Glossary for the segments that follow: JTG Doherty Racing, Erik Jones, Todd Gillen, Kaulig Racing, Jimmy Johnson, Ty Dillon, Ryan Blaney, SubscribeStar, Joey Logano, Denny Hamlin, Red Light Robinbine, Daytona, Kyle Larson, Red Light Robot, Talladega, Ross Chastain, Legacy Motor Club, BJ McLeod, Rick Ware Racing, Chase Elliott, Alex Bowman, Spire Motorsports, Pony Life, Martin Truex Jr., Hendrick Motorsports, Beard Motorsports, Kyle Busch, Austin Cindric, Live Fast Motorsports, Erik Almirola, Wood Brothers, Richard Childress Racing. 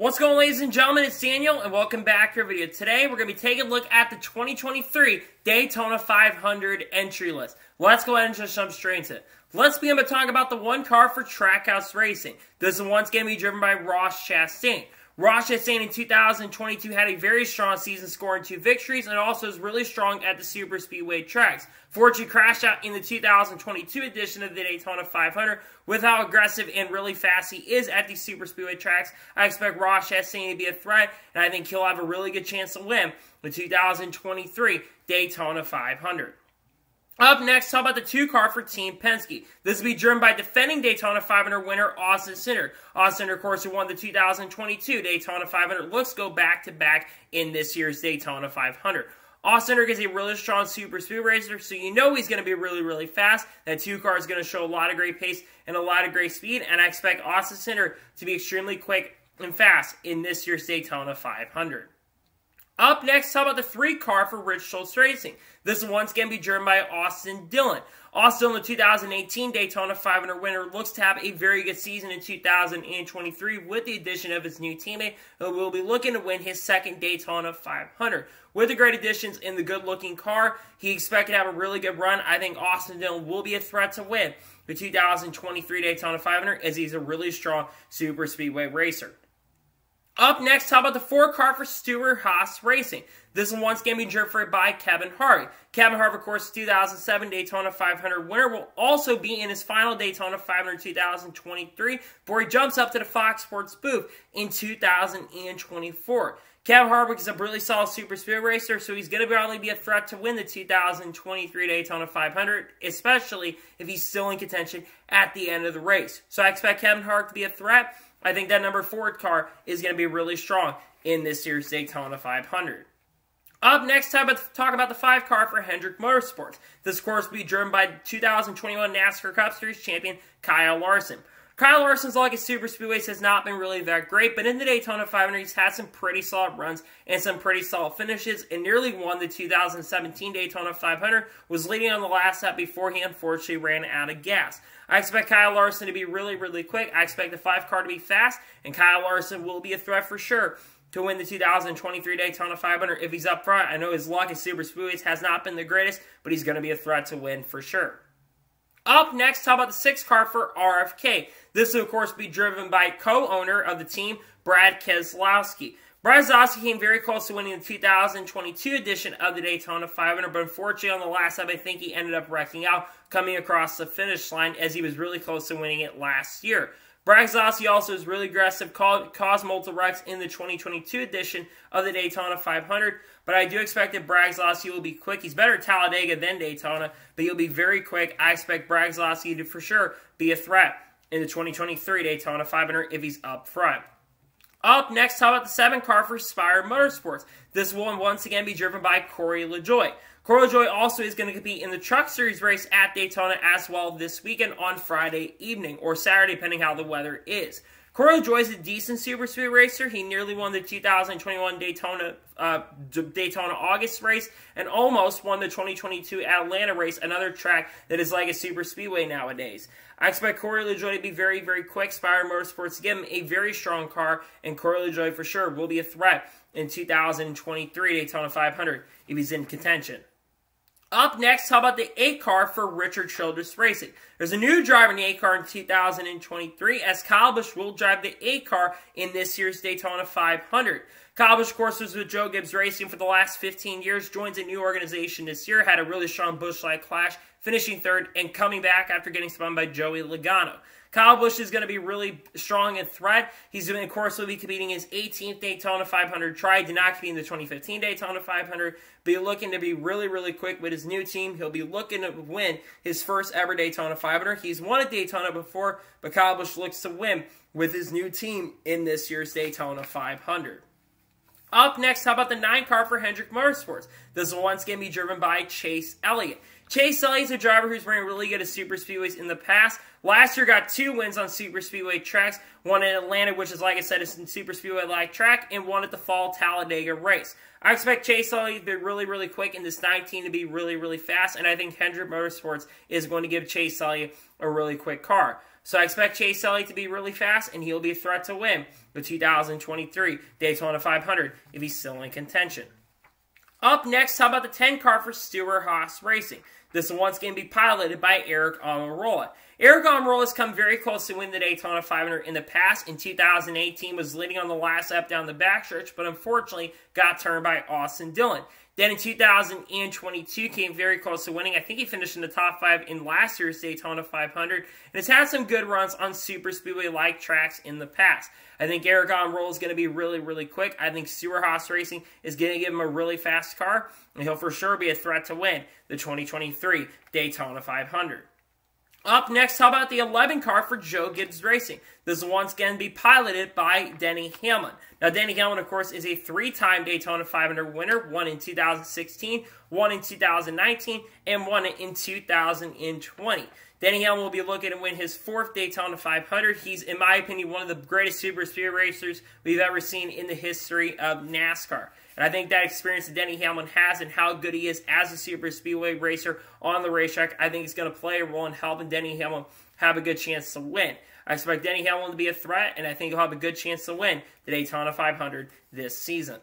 What's going on, ladies and gentlemen? It's Daniel, and welcome back to our video. Today, we're going to be taking a look at the 2023 Daytona 500 entry list. Let's go ahead and just jump straight into it. Let's begin by talking about the one car for Trackhouse Racing. This one's going to be driven by Ross Chastain. Ross Chastain in 2022 had a very strong season, scoring 2 victories, and also is really strong at the super speedway tracks. Fortunately, crashed out in the 2022 edition of the Daytona 500. With how aggressive and really fast he is at these super speedway tracks, I expect Ross Chastain to be a threat, and I think he'll have a really good chance to win the 2023 Daytona 500. Up next, talk about the 2 car for Team Penske. This will be driven by defending Daytona 500 winner Austin Cindric. Austin Cindric, of course, who won the 2022 Daytona 500. Looks go back-to-back in this year's Daytona 500. Austin Cindric is a really strong super speed racer, so you know he's going to be really, really fast. That 2 car is going to show a lot of great pace and a lot of great speed, and I expect Austin Cindric to be extremely quick and fast in this year's Daytona 500. Up next, talk about the 3 car for Rich Schultz Racing. This one's going to be driven by Austin Dillon. Austin Dillon, the 2018 Daytona 500 winner, looks to have a very good season in 2023 with the addition of his new teammate, who will be looking to win his second Daytona 500. With the great additions in the good-looking car, he expected to have a really good run. I think Austin Dillon will be a threat to win the 2023 Daytona 500 as he's a really strong super speedway racer. Up next, how about the 4 car for Stewart-Haas Racing? This one's going to be driven by Kevin Harvick. Kevin Harvick, of course, 2007 Daytona 500 winner, will also be in his final Daytona 500 2023 before he jumps up to the Fox Sports booth in 2024. Kevin Harvick is a really solid super speed racer, so he's going to probably be a threat to win the 2023 Daytona 500, especially if he's still in contention at the end of the race. So I expect Kevin Harvick to be a threat. I think that number 4 car is going to be really strong in this year's Daytona 500. Up next, talk about the 5 car for Hendrick Motorsports. This course will be driven by 2021 NASCAR Cup Series champion Kyle Larson. Kyle Larson's luck at super speedways has not been really that great, but in the Daytona 500, he's had some pretty solid runs and some pretty solid finishes, and nearly won the 2017 Daytona 500, was leading on the last lap before he unfortunately ran out of gas. I expect Kyle Larson to be really, really quick. I expect the 5 car to be fast, and Kyle Larson will be a threat for sure to win the 2023 Daytona 500 if he's up front. I know his luck at super speedways has not been the greatest, but he's going to be a threat to win for sure. Up next, talk about the 6 car for RFK. This will, of course, be driven by co-owner of the team, Brad Keselowski. Brad Keselowski came very close to winning the 2022 edition of the Daytona 500, but unfortunately on the last lap, I think he ended up wrecking out, coming across the finish line as he was really close to winning it last year. Brad Keselowski also is really aggressive, caused multiple wrecks in the 2022 edition of the Daytona 500, but I do expect that Brad Keselowski will be quick. He's better at Talladega than Daytona, but he'll be very quick. I expect Brad Keselowski to, for sure, be a threat in the 2023 Daytona 500 if he's up front. Up next, how about the 7 car for Spire Motorsports? This will once again be driven by Corey LaJoie. Corey LaJoie also is going to compete in the Truck Series race at Daytona as well this weekend on Friday evening or Saturday, depending how the weather is. Corey LaJoie is a decent super speed racer. He nearly won the 2021 Daytona August race and almost won the 2022 Atlanta race, another track that is like a super speedway nowadays. I expect Corey LaJoie to be very, very quick. Spire Motorsports give him a very strong car, and Corey LaJoie for sure will be a threat in 2023 Daytona 500 if he's in contention. Up next, how about the 8 car for Richard Childress Racing? There's a new driver in the 8 car in 2023 as Kyle Busch will drive the 8 car in this year's Daytona 500. Kyle Busch, of course, was with Joe Gibbs Racing for the last 15 years, joins a new organization this year, had a really strong Busch-like clash, finishing 3rd and coming back after getting spun by Joey Logano. Kyle Busch is going to be really strong and threat. He's, of course, will be competing his 18th Daytona 500 try. Did not compete in the 2015 Daytona 500. Be looking to be really, really quick with his new team. He'll be looking to win his first ever Daytona 500. He's won at Daytona before, but Kyle Busch looks to win with his new team in this year's Daytona 500. Up next, how about the 9 car for Hendrick Motorsports? This one's going to be driven by Chase Elliott. Chase Elliott's a driver who's been really good at super speedways in the past. Last year got 2 wins on super speedway tracks, one in Atlanta, which is, like I said, a super speedway-like track, and one at the fall Talladega race. I expect Chase Elliott to be really, really quick and this 19 to be really, really fast, and I think Hendrick Motorsports is going to give Chase Elliott a really quick car. So I expect Chase Elliott to be really fast, and he'll be a threat to win the 2023 Daytona 500 if he's still in contention. Up next, how about the 10 car for Stewart-Haas Racing? This one's going to be piloted by Erik Almirola. Erik Almirola has come very close to winning the Daytona 500 in the past. In 2018, was leading on the last lap down the backstretch, but unfortunately got turned by Austin Dillon. Then in 2022, came very close to winning. I think he finished in the top 5 in last year's Daytona 500, and has had some good runs on super speedway-like tracks in the past. I think Erik Almirola is going to be really, really quick. I think Stewart-Haas Racing is going to give him a really fast car, and he'll for sure be a threat to win the 2023 Daytona 500. Up next, how about the 11 car for Joe Gibbs Racing? This one's going to be piloted by Denny Hamlin. Now, Denny Hamlin, of course, is a 3-time Daytona 500 winner, one in 2016, one in 2019, and one in 2020. Denny Hamlin will be looking to win his 4th Daytona 500. He's, in my opinion, one of the greatest super speed racers we've ever seen in the history of NASCAR. And I think that experience that Denny Hamlin has and how good he is as a super speedway racer on the racetrack, I think is going to play a role in helping Denny Hamlin have a good chance to win. I expect Denny Hamlin to be a threat, and I think he'll have a good chance to win the Daytona 500 this season.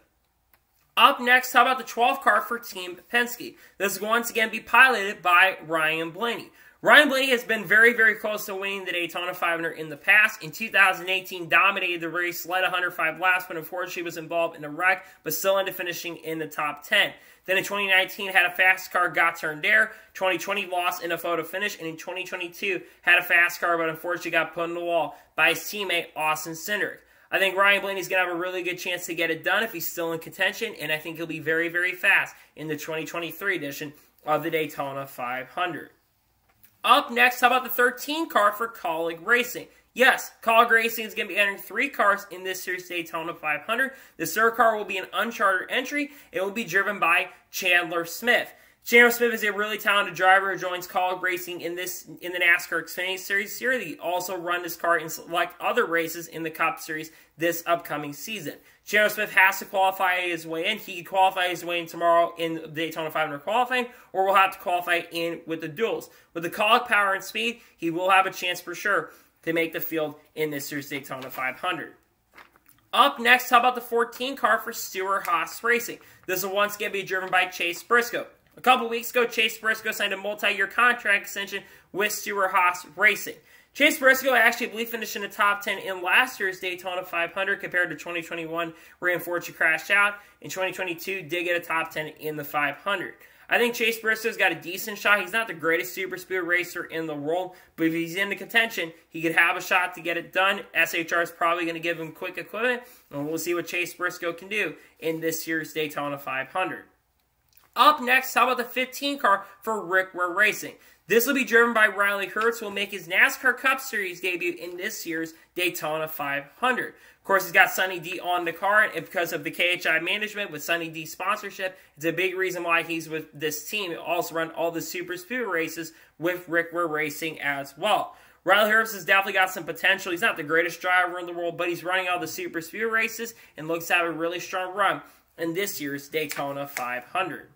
Up next, how about the 12 car for Team Penske? This is once again be piloted by Ryan Blaney. Ryan Blaney has been very, very close to winning the Daytona 500 in the past. In 2018, dominated the race, led 105 laps, but unfortunately was involved in a wreck, but still ended finishing in the top 10. Then in 2019, had a fast car, got turned there. 2020, lost in a photo finish. And in 2022, had a fast car, but unfortunately got put on the wall by his teammate, Austin Cindric. I think Ryan Blaney is going to have a really good chance to get it done if he's still in contention, and I think he'll be very, very fast in the 2023 edition of the Daytona 500. Up next, how about the 13 car for Kaulig Racing? Yes, Kaulig Racing is going to be entering 3 cars in this series Daytona 500. The third car will be an uncharted entry. It will be driven by Chandler Smith. Chandler Smith is a really talented driver who joins Kaulig Racing in the NASCAR Xfinity Series. He also run this car in select other races in the Cup Series this upcoming season. Chandler Smith has to qualify his way in. He can qualify his way in tomorrow in the Daytona 500 qualifying, or will have to qualify in with the duels. With the Kaulig power and speed, he will have a chance for sure to make the field in this year's Daytona 500. Up next, how about the 14 car for Stewart-Haas Racing? This is once again be driven by Chase Briscoe. A couple weeks ago, Chase Briscoe signed a multi-year contract extension with Stewart-Haas Racing. Chase Briscoe actually, I believe, finished in the top 10 in last year's Daytona 500 compared to 2021, where he unfortunately crashed out. In 2022, did get a top 10 in the 500. I think Chase Briscoe's got a decent shot. He's not the greatest super speed racer in the world, but if he's in the contention, he could have a shot to get it done. SHR is probably going to give him quick equipment, and we'll see what Chase Briscoe can do in this year's Daytona 500. Up next, how about the 15 car for Rick Ware Racing? This will be driven by Riley Hurts, who will make his NASCAR Cup Series debut in this year's Daytona 500. Of course, he's got Sonny D on the car, and because of the KHI management with Sonny D sponsorship, it's a big reason why he's with this team. He'll also run all the super speed races with Rick Ware Racing as well. Riley Hurts has definitely got some potential. He's not the greatest driver in the world, but he's running all the super speed races and looks to have a really strong run in this year's Daytona 500.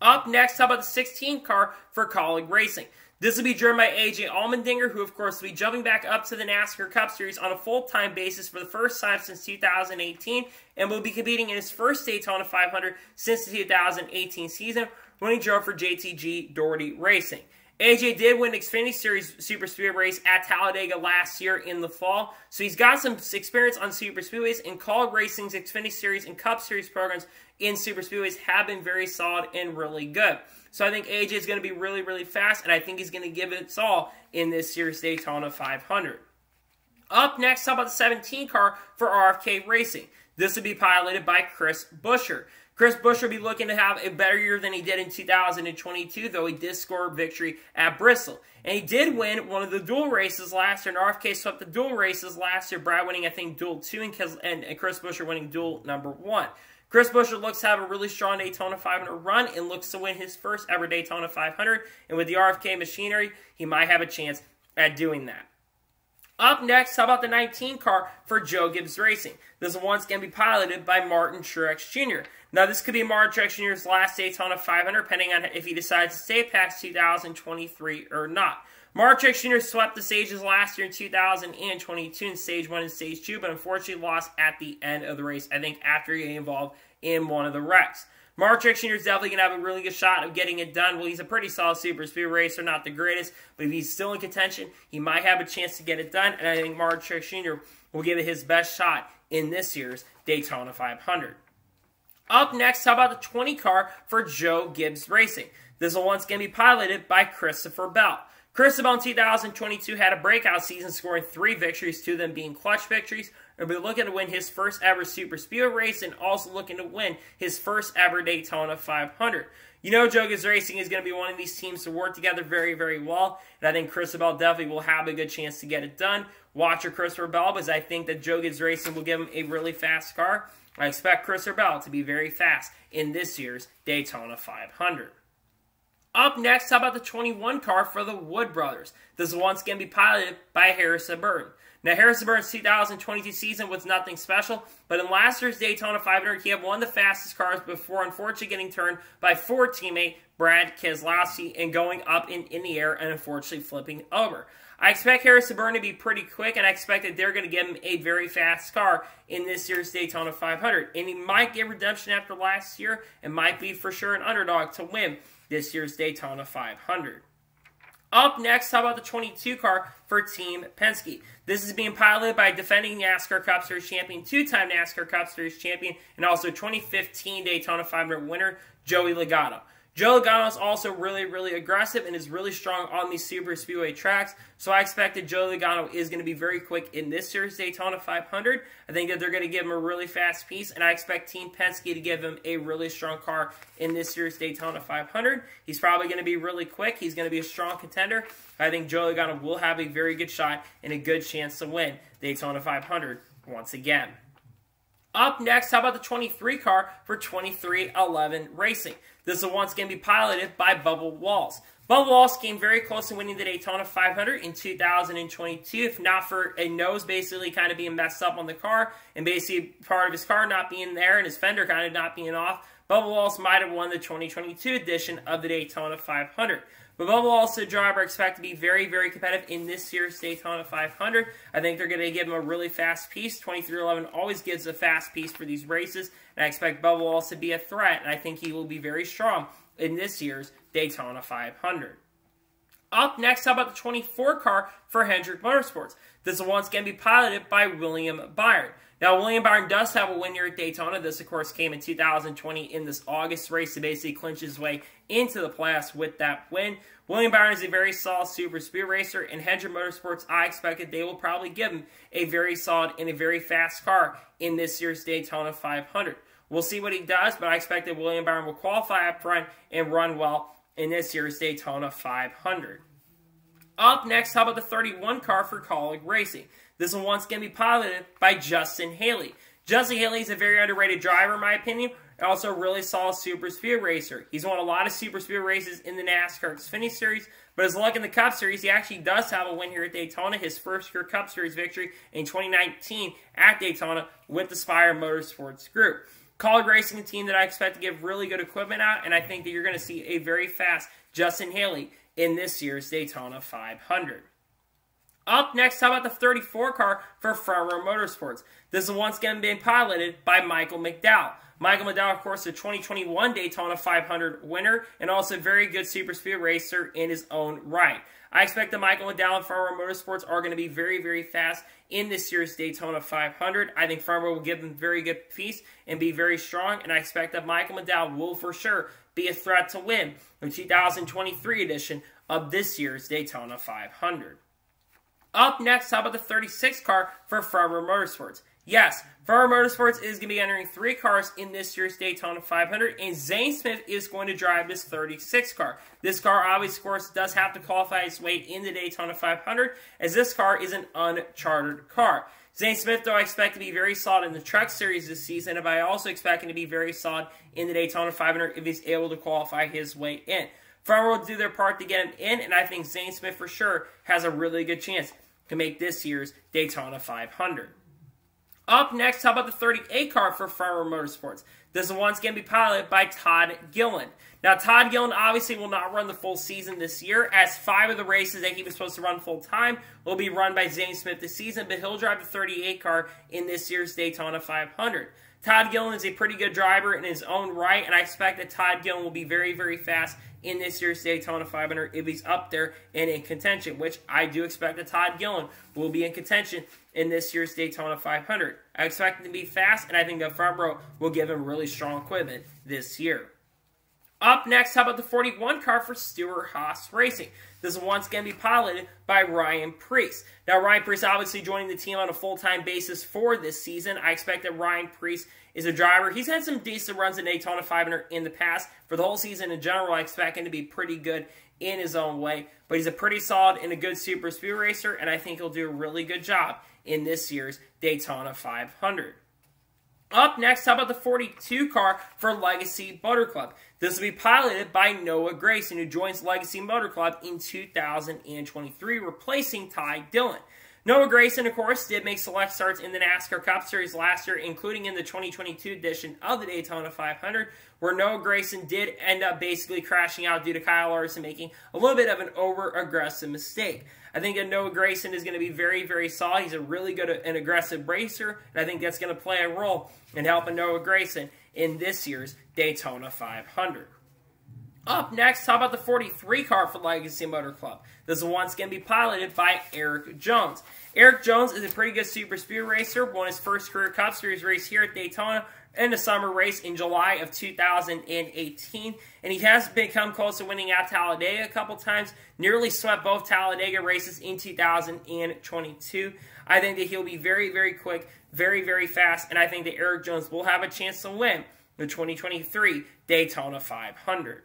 Up next, how about the 16 car for Kaulig Racing? This will be driven by AJ Allmendinger, who, of course, will be jumping back up to the NASCAR Cup Series on a full-time basis for the first time since 2018, and will be competing in his first Daytona 500 since the 2018 season, when he drove for JTG Doherty Racing. AJ did win Xfinity Series Super Speedway race at Talladega last year in the fall, so he's got some experience on Super Speedways, and Kaulig Racing's Xfinity Series and Cup Series programs in Super Speedways have been very solid and really good. So I think AJ is going to be really, really fast, and I think he's going to give it its all in this year's Daytona 500. Up next, how about the 17 car for RFK Racing? This will be piloted by Chris Buescher. Chris Buescher will be looking to have a better year than he did in 2022, though he did score victory at Bristol. And he did win one of the dual races last year, and RFK swept the dual races last year, Brad winning, I think, duel 2, and Chris Buescher winning duel number 1. Chris Buescher looks to have a really strong Daytona 500 run and looks to win his first ever Daytona 500, and with the RFK machinery, he might have a chance at doing that. Up next, how about the 19 car for Joe Gibbs Racing? This one's going to be piloted by Martin Truex Jr. Now, this could be Martin Truex Jr.'s last Daytona 500, depending on if he decides to stay past 2023 or not. Martin Truex Jr. swept the stages last year in 2022 in Stage 1 and Stage 2, but unfortunately lost at the end of the race, I think, after getting involved in one of the wrecks. Martin Truex Jr. is definitely going to have a really good shot of getting it done. Well, he's a pretty solid super speed racer, not the greatest, but if he's still in contention, he might have a chance to get it done, and I think Martin Truex Jr. will give it his best shot in this year's Daytona 500. Up next, how about the 20 car for Joe Gibbs Racing? This will once again be piloted by Christopher Bell. Christopher Bell in 2022 had a breakout season, scoring 3 victories, 2 of them being clutch victories. He'll be looking to win his first ever Super Speedway race and also looking to win his first ever Daytona 500. You know Joe Gibbs Racing is going to be one of these teams to work together very, very well. And I think Christopher Bell definitely will have a good chance to get it done. Watch your Christopher Bell, because I think that Joe Gibbs Racing will give him a really fast car. I expect Christopher Bell to be very fast in this year's Daytona 500. Up next, how about the 21 car for the Wood Brothers? This is once again be piloted by Harrison Burton. Now, Harrison Burton's 2022 season was nothing special, but in last year's Daytona 500, he had one of the fastest cars before unfortunately getting turned by former teammate Brad Keselowski and going up in the air and unfortunately flipping over. I expect Harrison Burton to be pretty quick, and I expect that they're going to give him a very fast car in this year's Daytona 500. And he might get redemption after last year and might be for sure an underdog to win this year's Daytona 500. Up next, how about the 22 car for Team Penske? This is being piloted by defending NASCAR Cup Series champion, two-time NASCAR Cup Series champion, and also 2015 Daytona 500 winner, Joey Logano. Joey Logano is also really, really aggressive and is really strong on these super speedway tracks, so I expect that Joey Logano is going to be very quick in this year's Daytona 500. I think that they're going to give him a really fast piece, and I expect Team Penske to give him a really strong car in this year's Daytona 500. He's probably going to be really quick. He's going to be a strong contender. I think Joey Logano will have a very good shot and a good chance to win Daytona 500 once again. Up next, how about the 23 car for 2311 Racing? This will once again be piloted by Bubba Wallace. Bubba Wallace came very close to winning the Daytona 500 in 2022, if not for a nose basically kind of being messed up on the car, and basically part of his car not being there and his fender kind of not being off. Bubba Wallace might have won the 2022 edition of the Daytona 500. But Bubba Wallace, the driver, expect to be very, very competitive in this year's Daytona 500. I think they're going to give him a really fast piece. 2311 always gives a fast piece for these races, and I expect Bubba Wallace to be a threat, and I think he will be very strong in this year's Daytona 500. Up next, how about the 24 car for Hendrick Motorsports? This will once again be piloted by William Byron. Now, William Byron does have a win here at Daytona. This, of course, came in 2020 in this August race to basically clinch his way into the playoffs with that win. William Byron is a very solid super speed racer, and Hendrick Motorsports, I expect that they will probably give him a very solid and a very fast car in this year's Daytona 500. We'll see what he does, but I expect that William Byron will qualify up front and run well in this year's Daytona 500. Up next, how about the 31 car for Kaulig Racing? This one once again be piloted by Justin Haley. Justin Haley is a very underrated driver, in my opinion, and also a really solid super speed racer. He's won a lot of super speed races in the NASCAR Xfinity Series, but his luck in the Cup Series, he actually does have a win here at Daytona, his first career Cup Series victory in 2019 at Daytona with the Spire Motorsports group. Kaulig Racing, a team that I expect to give really good equipment out, and I think that you're going to see a very fast Justin Haley in this year's Daytona 500. Up next, how about the 34 car for Front Row Motorsports? This is once again being piloted by Michael McDowell. Michael McDowell, of course, the 2021 Daytona 500 winner, and also a very good super speed racer in his own right. I expect that Michael McDowell and Front Row Motorsports are going to be very, very fast in this year's Daytona 500. I think Front Row will give them very good piece and be very strong, and I expect that Michael McDowell will for sure be a threat to win the 2023 edition of this year's Daytona 500. Up next, how about the 36 car for Front Row Motorsports? Yes, Front Row Motorsports is going to be entering 3 cars in this year's Daytona 500, and Zane Smith is going to drive this 36 car. This car, obviously, of course, does have to qualify its way in the Daytona 500, as this car is an uncharted car. Zane Smith, though, I expect to be very solid in the Truck Series this season, and I also expect him to be very solid in the Daytona 500 if he's able to qualify his way in. Front Row will do their part to get him in, and I think Zane Smith for sure has a really good chance to make this year's Daytona 500. Up next, how about the 38 car for Spire Motorsports? This will once again be piloted by Todd Gillen. Now, Todd Gillen obviously will not run the full season this year, as 5 of the races that he was supposed to run full-time will be run by Zane Smith this season, but he'll drive the 38 car in this year's Daytona 500. Todd Gillen is a pretty good driver in his own right, and I expect that Todd Gillen will be very, very fast in this year's Daytona 500 if he's up there and in contention, which I do expect that Todd Gillen will be in contention in this year's Daytona 500. I expect him to be fast, and I think the front row will give him really strong equipment this year. Up next, how about the 41 car for Stewart-Haas Racing? This is once again be piloted by Ryan Preece. Now, Ryan Preece obviously joining the team on a full-time basis for this season. I expect that Ryan Preece is a driver. He's had some decent runs in Daytona 500 in the past. For the whole season in general, I expect him to be pretty good in his own way. But he's a pretty solid and a good super speed racer, and I think he'll do a really good job in this year's Daytona 500. Up next, how about the 42 car for Legacy Motor Club? This will be piloted by Noah Gragson, who joins Legacy Motor Club in 2023, replacing Ty Dillon. Noah Gragson, of course, did make select starts in the NASCAR Cup Series last year, including in the 2022 edition of the Daytona 500, where Noah Gragson did end up basically crashing out due to Kyle Larson making a little bit of an over-aggressive mistake. I think that Noah Gragson is going to be very, very solid. He's a really good and aggressive racer, and I think that's going to play a role in helping Noah Gragson in this year's Daytona 500. Up next, how about the 43 car for Legacy Motor Club? This one's going to be piloted by Erik Jones. Erik Jones is a pretty good super speed racer, won his first career Cup Series race here at Daytona in the summer race in July of 2018, and he has become close to winning out Talladega a couple times, nearly swept both Talladega races in 2022. I think that he'll be very, very quick, very, very fast, and I think that Erik Jones will have a chance to win the 2023 Daytona 500.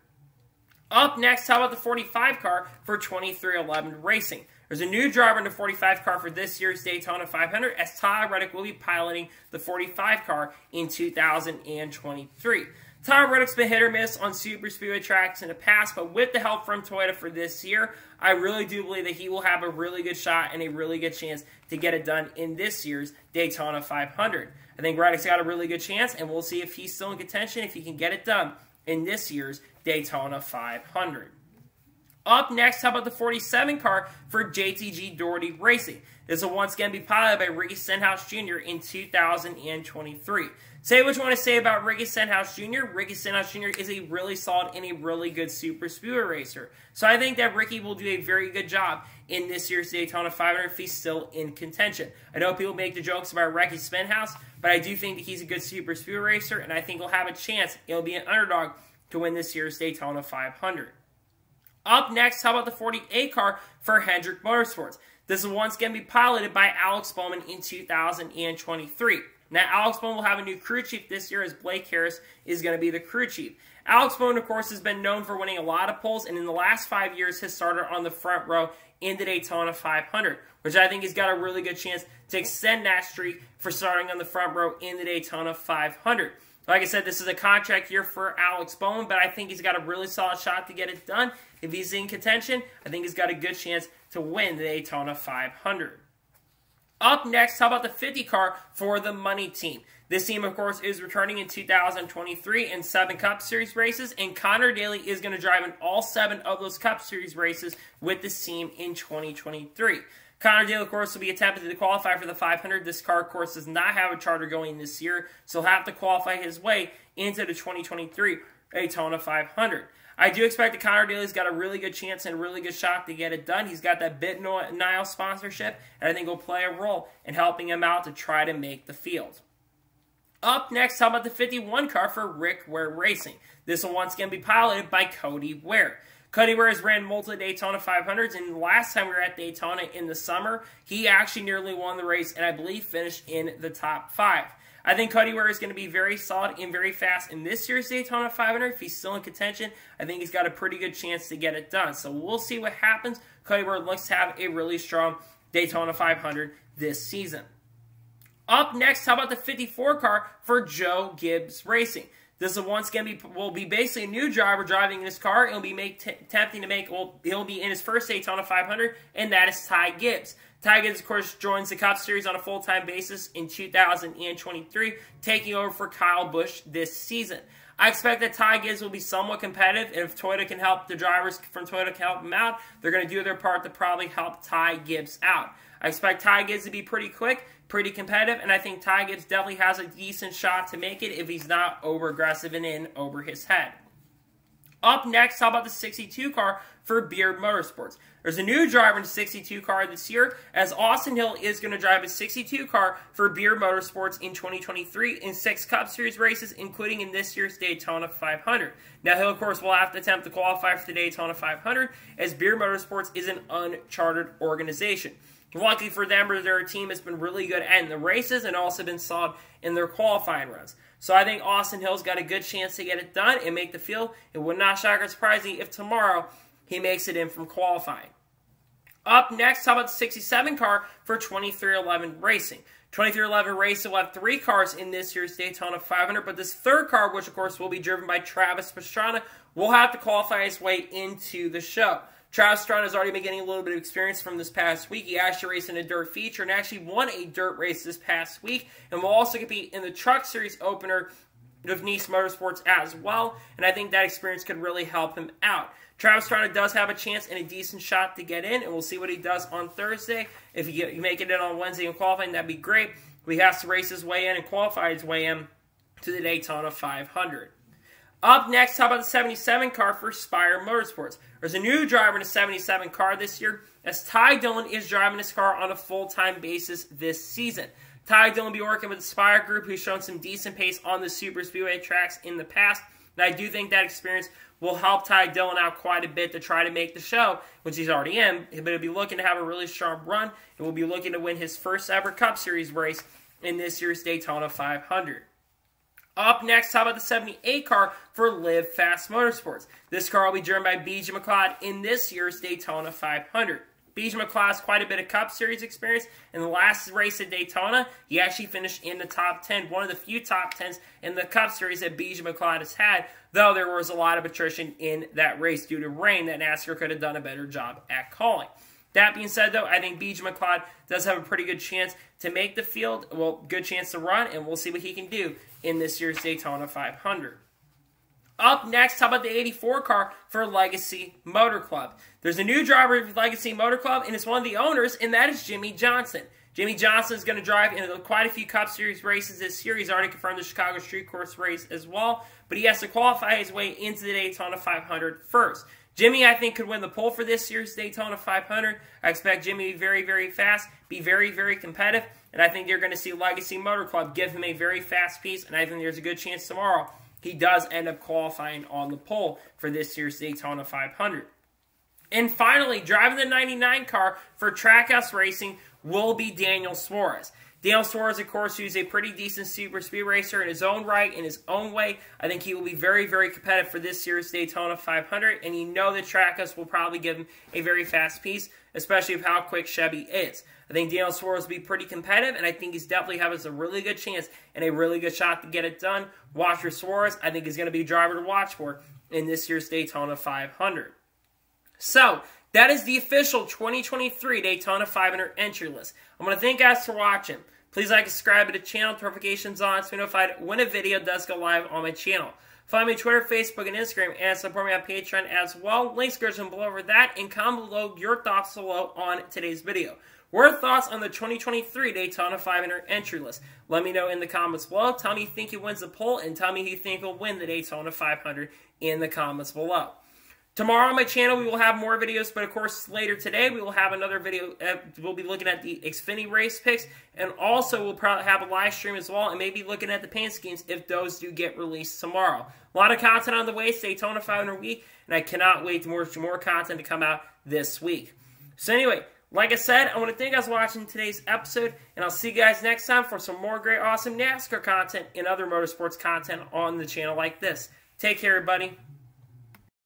Up next, how about the 45 car for 2311 Racing? There's a new driver in the 45 car for this year's Daytona 500, as Ty Reddick will be piloting the 45 car in 2023. Ty Reddick's been hit or miss on super speedway tracks in the past, but with the help from Toyota for this year, I really do believe that he will have a really good shot and a really good chance to get it done in this year's Daytona 500. I think Reddick's got a really good chance, and we'll see if he's still in contention, if he can get it done in this year's Daytona 500. Up next, how about the 47 car for JTG Doherty Racing? This will once again be piloted by Ricky Stenhouse Jr. in 2023. Say what you want to say about Ricky Stenhouse Jr. Ricky Stenhouse Jr. is a really solid and a really good super speedway racer. So I think that Ricky will do a very good job in this year's Daytona 500 if he's still in contention. I know people make the jokes about Ricky Stenhouse, but I do think that he's a good super speedway racer, and I think he'll have a chance. He'll be an underdog to win this year's Daytona 500. Up next, how about the 48 car for Hendrick Motorsports? This is once again be piloted by Alex Bowman in 2023. Now, Alex Bowman will have a new crew chief this year, as Blake Harris is going to be the crew chief. Alex Bowman, of course, has been known for winning a lot of poles, and in the last 5 years has started on the front row in the Daytona 500, which I think he's got a really good chance to extend that streak for starting on the front row in the Daytona 500. Like I said, this is a contract year for Alex Bowman, but I think he's got a really solid shot to get it done. If he's in contention, I think he's got a good chance to win the Daytona 500. Up next, how about the 50 car for the Money Team? This team, of course, is returning in 2023 in 7 Cup Series races, and Connor Daly is going to drive in all 7 of those Cup Series races with this team in 2023. Connor Daly, of course, will be attempting to qualify for the 500. This car, of course, does not have a charter going this year, so he'll have to qualify his way into the 2023 Daytona 500. I do expect that Connor Daly's got a really good chance and a really good shot to get it done. He's got that BitNile sponsorship, and I think he'll play a role in helping him out to try to make the field. Up next, how about the 51 car for Rick Ware Racing? This will once again be piloted by Cody Ware. Cody Ware has ran multiple Daytona 500s, and last time we were at Daytona in the summer, he actually nearly won the race and I believe finished in the top 5. I think Cody Ware is going to be very solid and very fast in this year's Daytona 500. If he's still in contention, I think he's got a pretty good chance to get it done. So we'll see what happens. Cody Ware looks to have a really strong Daytona 500 this season. Up next, how about the 54 car for Joe Gibbs Racing? This will once again will be basically a new driver driving in his car. He'll be he'll be in his first Daytona 500, and that is Ty Gibbs. Ty Gibbs, of course, joins the Cup Series on a full-time basis in 2023, taking over for Kyle Busch this season. I expect that Ty Gibbs will be somewhat competitive, and if Toyota can help the drivers from Toyota can help him out, they're going to do their part to probably help Ty Gibbs out. I expect Ty Gibbs to be pretty quick, pretty competitive, and I think Ty Gibbs definitely has a decent shot to make it if he's not over-aggressive and in over his head. Up next, how about the 62 car for Beard Motorsports? There's a new driver in the 62 car this year, as Austin Hill is going to drive a 62 car for Beard Motorsports in 2023 in 6 Cup Series races, including in this year's Daytona 500. Now, Hill, of course, will have to attempt to qualify for the Daytona 500, as Beard Motorsports is an uncharted organization. Luckily for them, their team has been really good at the races and also been solid in their qualifying runs. So I think Austin Hill's got a good chance to get it done and make the field. It would not shock or surprise me if tomorrow he makes it in from qualifying. Up next, how about the 67 car for 2311 Racing? 2311 Racing will have 3 cars in this year's Daytona 500, but this third car, which of course will be driven by Travis Pastrana, will have to qualify his way into the show. Travis Pastrana has already been getting a little bit of experience from this past week. He actually raced in a dirt feature and actually won a dirt race this past week, and will also compete in the Truck Series opener with Nice Motorsports as well, and I think that experience could really help him out. Travis Pastrana does have a chance and a decent shot to get in, and we'll see what he does on Thursday. If he make it in on Wednesday and qualifying, that'd be great. But he has to race his way in and qualify his way in to the Daytona 500. Up next, how about the 77 car for Spire Motorsports? There's a new driver in the 77 car this year, as Ty Dillon is driving his car on a full-time basis this season. Ty Dillon will be working with the Spire Group, who's shown some decent pace on the Super Speedway tracks in the past, and I do think that experience will help Ty Dillon out quite a bit to try to make the show, which he's already in, but he'll be looking to have a really sharp run, and will be looking to win his first ever Cup Series race in this year's Daytona 500. Up next, how about the 78 car for Live Fast Motorsports? This car will be driven by BJ McLeod in this year's Daytona 500. BJ McLeod has quite a bit of Cup Series experience. In the last race at Daytona, he actually finished in the top 10, one of the few top 10s in the Cup Series that BJ McLeod has had, though there was a lot of attrition in that race due to rain that NASCAR could have done a better job at calling. That being said, though, I think BJ McLeod does have a pretty good chance to make the field, well, good chance to run, and we'll see what he can do in this year's Daytona 500. Up next, how about the 84 car for Legacy Motor Club? There's a new driver of Legacy Motor Club, and it's one of the owners, and that is Jimmy Johnson. Jimmy Johnson is going to drive in quite a few Cup Series races this year. He's already confirmed the Chicago Street Course race as well, but he has to qualify his way into the Daytona 500 first. Jimmy, I think, could win the pole for this year's Daytona 500. I expect Jimmy to be very, very fast, be very, very competitive, and I think you're going to see Legacy Motor Club give him a very fast piece, and I think there's a good chance tomorrow he does end up qualifying on the pole for this year's Daytona 500. And finally, driving the 99 car for Trackhouse Racing will be Daniel Suarez. Daniel Suarez, of course, who's a pretty decent super speed racer in his own right, in his own way. I think he will be very, very competitive for this year's Daytona 500, and you know that Trackhouse will probably give him a very fast piece, especially of how quick Chevy is. I think Daniel Suarez will be pretty competitive, and I think he's definitely having a really good chance and a really good shot to get it done. Watch for Suarez. I think he's going to be a driver to watch for in this year's Daytona 500. So that is the official 2023 Daytona 500 entry list. I'm going to thank you guys for watching. Please like and subscribe to the channel, notifications on, so you're notified when a video does go live on my channel. Follow me on Twitter, Facebook, and Instagram, and support me on Patreon as well. Links description below for that, and comment below your thoughts below on today's video. What are thoughts on the 2023 Daytona 500 entry list? Let me know in the comments below. Tell me you think he wins the poll, and tell me who you think will win the Daytona 500 in the comments below. Tomorrow on my channel, we will have more videos, but of course, later today, we will have another video. We'll be looking at the Xfinity race picks, and also we'll probably have a live stream as well, and maybe looking at the Penske games if those do get released tomorrow. A lot of content on the way. It's Daytona 500 week, and I cannot wait for more content to come out this week. So anyway, like I said, I want to thank you guys for watching today's episode, and I'll see you guys next time for some more great, awesome NASCAR content and other motorsports content on the channel like this. Take care, everybody.